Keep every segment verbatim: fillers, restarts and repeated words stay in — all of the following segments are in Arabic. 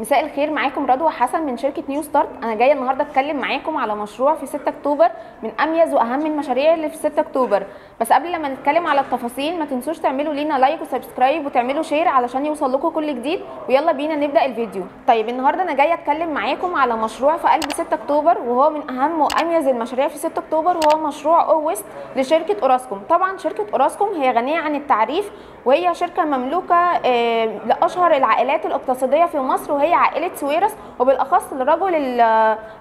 مساء الخير، معاكم رضوى حسن من شركه نيو ستارت. انا جايه النهارده اتكلم معاكم على مشروع في ستة أكتوبر من اميز واهم المشاريع اللي في ستة أكتوبر. بس قبل لما نتكلم على التفاصيل ما تنسوش تعملوا لينا لايك وسبسكرايب وتعملوا شير علشان يوصل لكم كل جديد، ويلا بينا نبدا الفيديو. طيب النهارده انا جايه اتكلم معاكم على مشروع في قلب ستة أكتوبر، وهو من اهم واميز المشاريع في ستة أكتوبر، وهو مشروع أو ويست لشركه أوراسكوم. طبعا شركه أوراسكوم هي غنيه عن التعريف، وهي شركه مملوكه لاشهر العائلات الاقتصاديه في مصر، وهي عائله سويرس، وبالاخص لرجل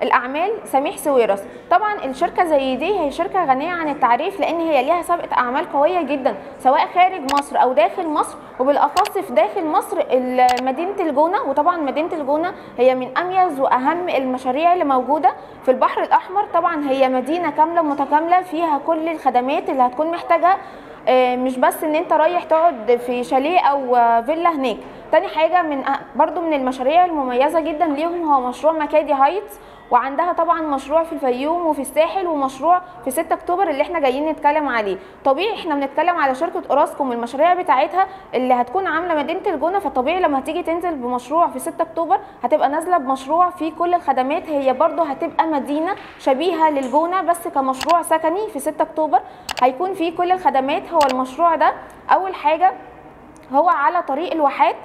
الاعمال سميح سويرس. طبعا الشركه زي دي هي شركه غنيه عن التعريف، لان هي ليها سابقه اعمال قويه جدا سواء خارج مصر او داخل مصر، وبالاخص في داخل مصر مدينه الجونه. وطبعا مدينه الجونه هي من اميز واهم المشاريع اللي موجوده في البحر الاحمر. طبعا هي مدينه كامله متكامله فيها كل الخدمات اللي هتكون محتاجها، مش بس ان انت رايح تقعد في شاليه او فيلا هناك. تاني حاجه من برضو من المشاريع المميزه جدا ليهم هو مشروع ماكادي هايتس، وعندها طبعا مشروع في الفيوم وفي الساحل، ومشروع في ستة أكتوبر اللي احنا جايين نتكلم عليه. طبيعي احنا بنتكلم على شركه أوراسكوم والمشاريع بتاعتها اللي هتكون عامله مدينه الجونه، فطبيعي لما هتيجي تنزل بمشروع في ستة أكتوبر هتبقى نازله بمشروع فيه كل الخدمات. هي برضو هتبقى مدينه شبيهه للجونه بس كمشروع سكني في ستة أكتوبر، هيكون فيه كل الخدمات. هو المشروع ده اول حاجه هو على طريق الواحات.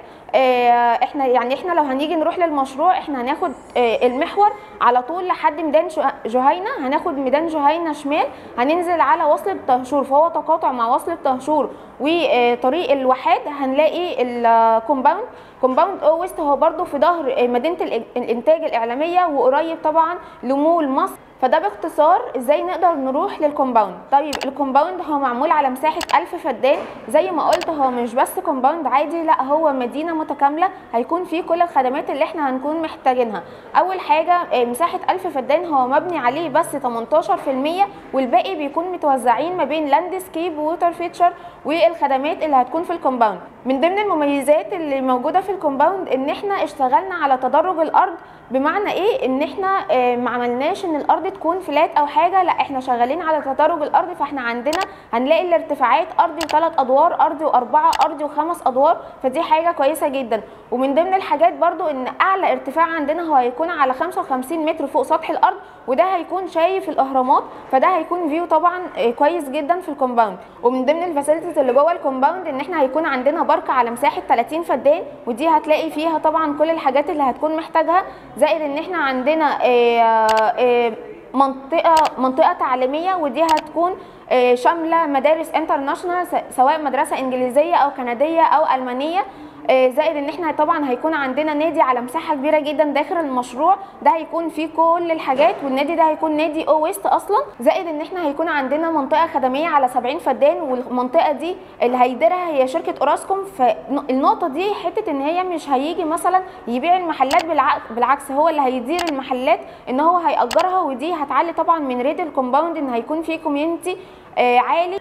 احنا يعني احنا لو هنيجي نروح للمشروع احنا هناخد المحور على طول لحد ميدان جهينه، هناخد ميدان جهينه شمال هننزل على وصلة طهشور، فهو تقاطع مع وصلة طهشور وطريق الواحات. هنلاقي الكومباوند كومباوند أو ويست، هو برده في ظهر مدينه الانتاج الاعلاميه وقريب طبعا لمول مصر. فده باختصار ازاي نقدر نروح للكومباوند. طيب الكومباوند هو معمول على مساحه ألف فدان، زي ما قلت هو مش بس كومباوند عادي، لا هو مدينه متكامله هيكون فيه كل الخدمات اللي احنا هنكون محتاجينها. اول حاجه مساحه ألف فدان هو مبني عليه بس تمنتاشر في المية، والباقي بيكون متوزعين ما بين لاندسكيب ووتر فيتشر والخدمات اللي هتكون في الكومباوند. من ضمن المميزات اللي موجوده في الكومباوند ان احنا اشتغلنا على تدرج الارض. بمعنى ايه؟ ان احنا ما عملناش ان الارض تكون فلات او حاجه، لا احنا شغالين على تدرج الارض. فاحنا عندنا هنلاقي الارتفاعات ارضي وثلاث ادوار ارضي واربعه ارضي وخمس ادوار، فدي حاجه كويسه جدا. ومن ضمن الحاجات برضو ان اعلى ارتفاع عندنا هو هيكون على خمسة وخمسين متر فوق سطح الارض، وده هيكون شايف الاهرامات، فده هيكون فيو طبعا كويس جدا في الكومباوند. ومن ضمن الفاسيلتيز اللي جوه الكومباوند ان احنا هيكون عندنا بارك على مساحه تلاتين فدان، ودي هتلاقي فيها طبعا كل الحاجات اللي هتكون محتاجها، زائد ان احنا عندنا اي اي منطقه منطقه تعليميه، ودي هتكون شامله مدارس انترناشونال سواء مدرسه انجليزيه او كنديه او المانيه. زائد ان احنا طبعا هيكون عندنا نادي على مساحه كبيره جدا داخل المشروع، ده هيكون فيه كل الحاجات، والنادي ده هيكون نادي أو ويست اصلا. زائد ان احنا هيكون عندنا منطقه خدميه على سبعين فدان، والمنطقه دي اللي هيديرها هي شركه أوراسكوم. فالنقطه دي حته ان هي مش هيجي مثلا يبيع المحلات، بالعكس هو اللي هيدير المحلات ان هو هيأجرها، ودي هتعلي طبعا من ريت الكومباوند ان هيكون فيه كوميونتي عالي.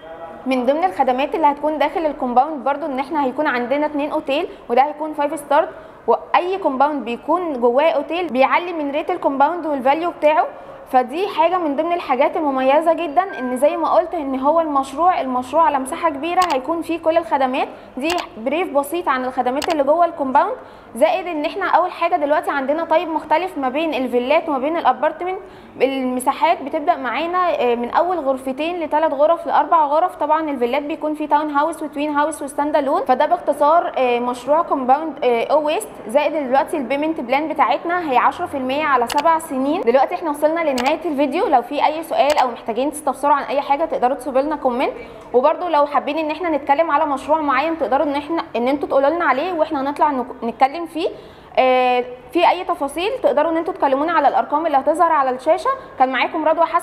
من ضمن الخدمات اللي هتكون داخل الكومباوند برضو ان احنا هيكون عندنا اتنين اوتيل، وده هيكون فايف ستار، واي كومباوند بيكون جواه اوتيل بيعلي من ريت الكومباوند والفاليو بتاعه. فدي حاجه من ضمن الحاجات المميزه جدا، ان زي ما قلت ان هو المشروع المشروع على مساحه كبيره هيكون فيه كل الخدمات. دي بريف بسيط عن الخدمات اللي جوه الكومباوند. زائد ان احنا اول حاجه دلوقتي عندنا طيب مختلف ما بين الفيلات وما بين الابارتمنت. المساحات بتبدا معانا من اول غرفتين لثلاث غرف لاربع غرف. طبعا الفيلات بيكون فيه تاون هاوس وتوين هاوس وستاند الون. فده باختصار مشروع كومباوند أو ويست. زائد دلوقتي البيمنت بلان بتاعتنا هي عشرة في المية على سبع سنين. دلوقتي احنا وصلنا نهايه الفيديو. لو في اي سؤال او محتاجين تستفسروا عن اي حاجه تقدروا تسيبوا لنا كومنت، وبرده لو حابين ان احنا نتكلم على مشروع معين تقدروا ان احنا ان انتوا تقولوا لنا عليه واحنا هنطلع نتكلم فيه. آه في اي تفاصيل تقدروا ان انتوا تكلمونا على الارقام اللي هتظهر على الشاشه. كان معاكم رضوى حسن.